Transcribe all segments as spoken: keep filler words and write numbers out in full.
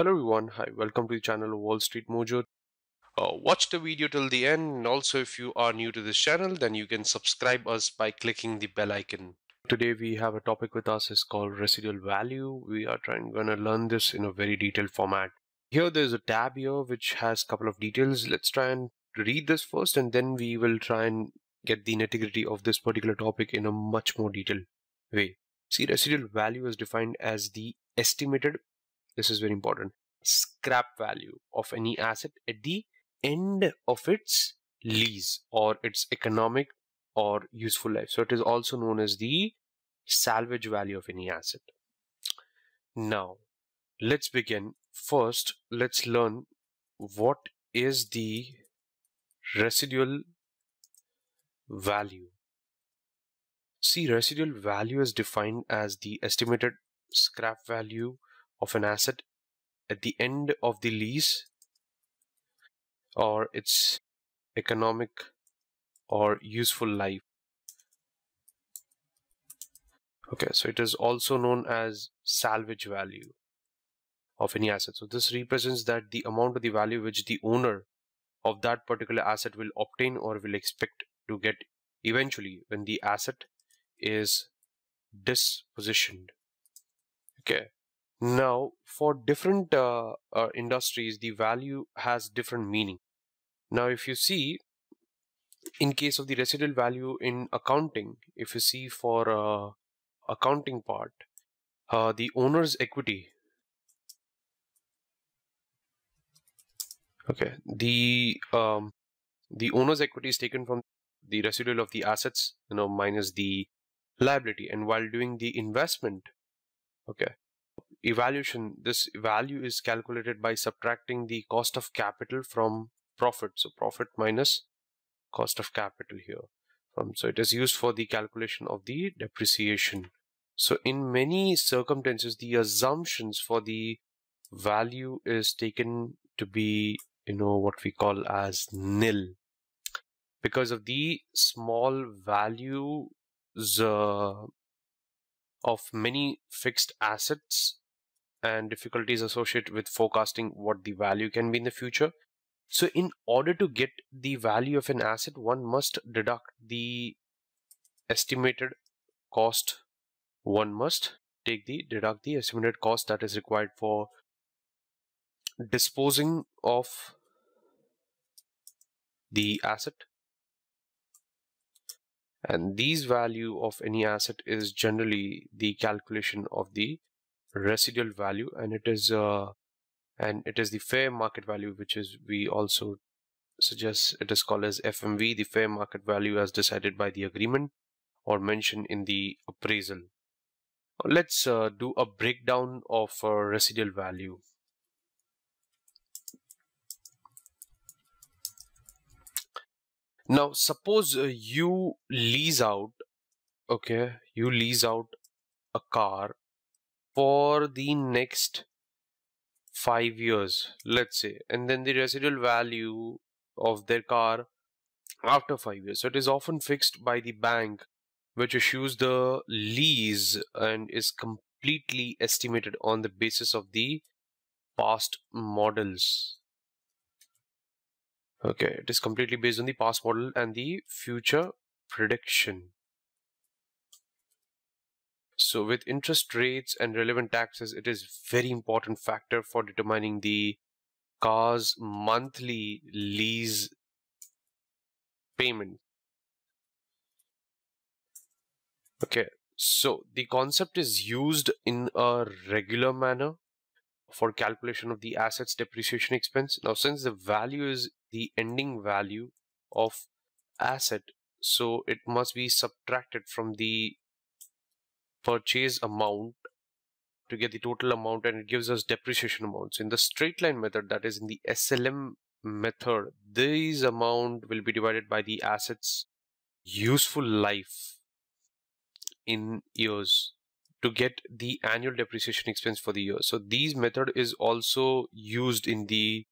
Hello everyone, hi, welcome to the channel of Wall Street Mojo. Uh, watch the video till the end, and also if you are new to this channel, then you can subscribe us by clicking the bell icon. Today we have a topic with us, is called residual value. We are trying gonna learn this in a very detailed format. Here there's a tab here which has a couple of details. Let's try and read this first, and then we will try and get the nitty-gritty of this particular topic in a much more detailed way. See, residual value is defined as the estimated, this is very important, scrap value of any asset at the end of its lease or its economic or useful life. So it is also known as the salvage value of any asset. Now, let's begin. First, let's learn what is the residual value. See, residual value is defined as the estimated scrap value of an asset at the end of the lease or its economic or useful life. Okay, so it is also known as salvage value of any asset. So this represents that the amount of the value which the owner of that particular asset will obtain or will expect to get eventually when the asset is dispositioned. Okay. Now, for different uh, uh, industries, the value has different meaning. Now, if you see, in case of the residual value in accounting, if you see for uh, accounting part, uh, the owner's equity. Okay, the um, the owner's equity is taken from the residual of the assets, you know, minus the liability, and while doing the investment, okay, evaluation, this value is calculated by subtracting the cost of capital from profit. So profit minus cost of capital here. Um, so it is used for the calculation of the depreciation. So in many circumstances, the assumptions for the value is taken to be, you know, what we call as nil, because of the small values uh, of many fixed assets and difficulties associated with forecasting what the value can be in the future. So in order to get the value of an asset, one must deduct the estimated cost. One must take the deduct the estimated cost that is required for disposing of the asset. And these value of any asset is generally the calculation of the residual value, and it is uh, and it is the fair market value, which is we also suggest it is called as F M V, the fair market value as decided by the agreement or mentioned in the appraisal. Let's uh, do a breakdown of uh, residual value. Now, suppose uh, you lease out, okay, you lease out a car for the next five years, let's say, and then the residual value of their car after five years. So it is often fixed by the bank, which issues the lease and is completely estimated on the basis of the past models. Okay, it is completely based on the past model and the future prediction. So with interest rates and relevant taxes, it is very important factor for determining the car's monthly lease payment. Okay, so the concept is used in a regular manner for calculation of the asset's depreciation expense. Now, since the value is the ending value of asset, so it must be subtracted from the purchase amount to get the total amount, and it gives us depreciation amounts. In the straight line method, that is in the S L M method, these amount will be divided by the asset's useful life in years to get the annual depreciation expense for the year. So these method is also used in the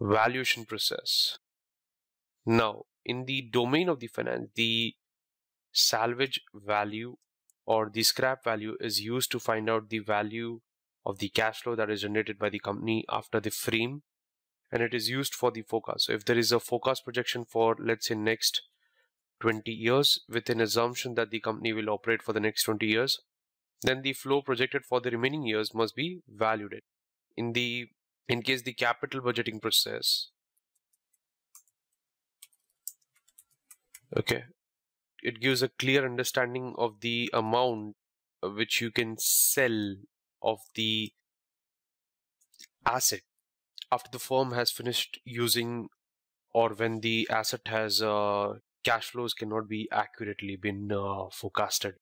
valuation process. Now, in the domain of the finance, the salvage value or the scrap value is used to find out the value of the cash flow that is generated by the company after the frame, and it is used for the forecast. So if there is a forecast projection for, let's say, next twenty years with an assumption that the company will operate for the next twenty years, then the flow projected for the remaining years must be valued at. In the in case the capital budgeting process, okay, it gives a clear understanding of the amount which you can sell of the asset after the firm has finished using, or when the asset has uh, cash flows cannot be accurately been uh, forecasted.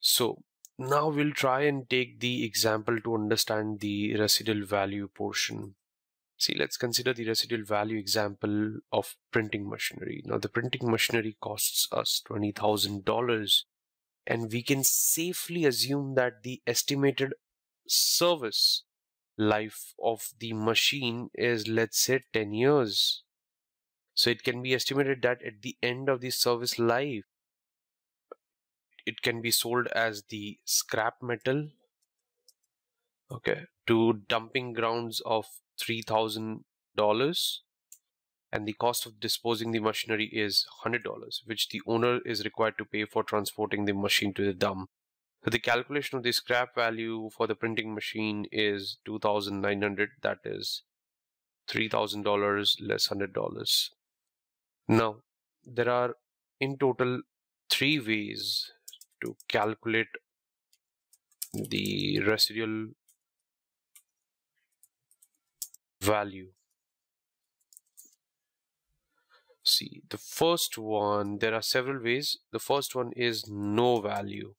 So now we'll try and take the example to understand the residual value portion. See, let's consider the residual value example of printing machinery. Now the printing machinery costs us twenty thousand dollars, and we can safely assume that the estimated service life of the machine is, let's say, ten years. So it can be estimated that at the end of the service life, it can be sold as the scrap metal, okay, to dumping grounds of three thousand dollars, and the cost of disposing the machinery is one hundred dollars, which the owner is required to pay for transporting the machine to the dump. So the calculation of the scrap value for the printing machine is two thousand nine hundred dollars, that is three thousand dollars less one hundred dollars. Now, there are in total three ways to calculate the residual value. See, the first one, there are several ways. The first one is no value.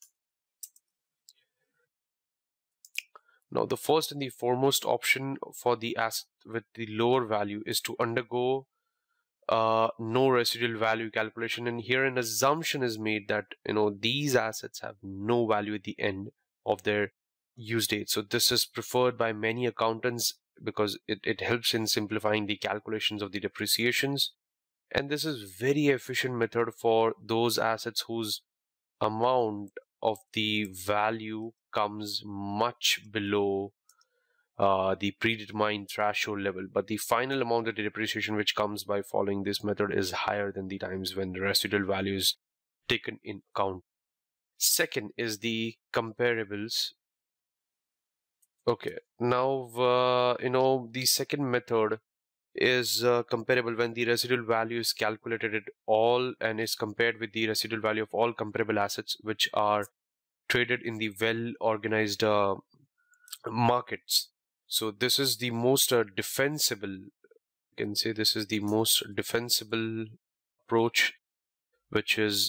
Now, the first and the foremost option for the asset with the lower value is to undergo Uh, no residual value calculation, and here an assumption is made that, you know, these assets have no value at the end of their use date. So this is preferred by many accountants because it, it helps in simplifying the calculations of the depreciations, and this is very efficient method for those assets whose amount of the value comes much below Uh, the predetermined threshold level, but the final amount of the depreciation which comes by following this method is higher than the times when the residual value is taken in account. Second is the comparables. Okay, now uh, you know the second method is uh, comparable when the residual value is calculated at all and is compared with the residual value of all comparable assets which are traded in the well-organized uh, markets. So this is the most uh, defensible, you can say this is the most defensible approach which is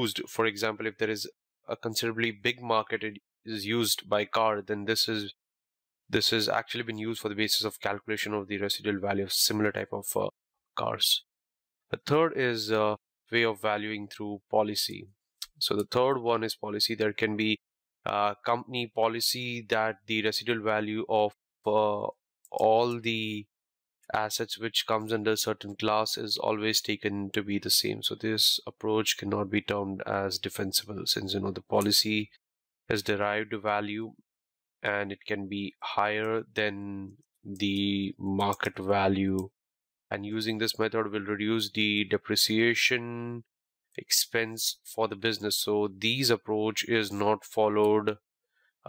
used. For example, if there is a considerably big market, it is used by car, then this is this has actually been used for the basis of calculation of the residual value of similar type of uh, cars. The third is a uh, way of valuing through policy. So the third one is policy. There can be Uh, company policy that the residual value of uh, all the assets which comes under a certain class is always taken to be the same. So this approach cannot be termed as defensible, since, you know, the policy has derived value and it can be higher than the market value, and using this method will reduce the depreciation expense for the business. So these approach is not followed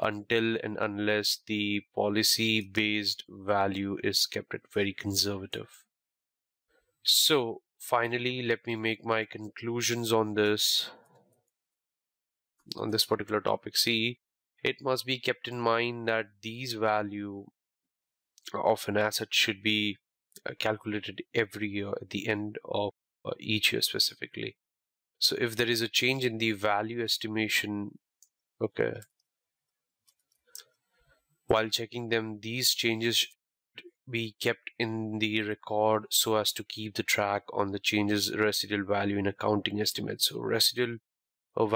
until and unless the policy based value is kept at very conservative. So finally, let me make my conclusions on this on this particular topic. See, it must be kept in mind that these value of an asset should be calculated every year at the end of each year specifically. So if there is a change in the value estimation, okay, while checking them, these changes should be kept in the record so as to keep the track on the changes residual value in accounting estimates. So residual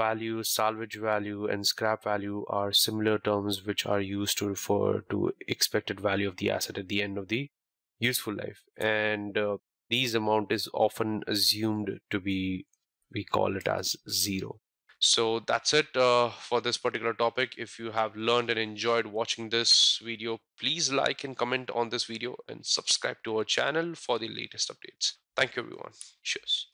value, salvage value, and scrap value are similar terms which are used to refer to expected value of the asset at the end of the useful life. And uh, these amount is often assumed to be, we call it as zero. So that's it uh, for this particular topic. If you have learned and enjoyed watching this video, please like and comment on this video and subscribe to our channel for the latest updates. Thank you, everyone. Cheers.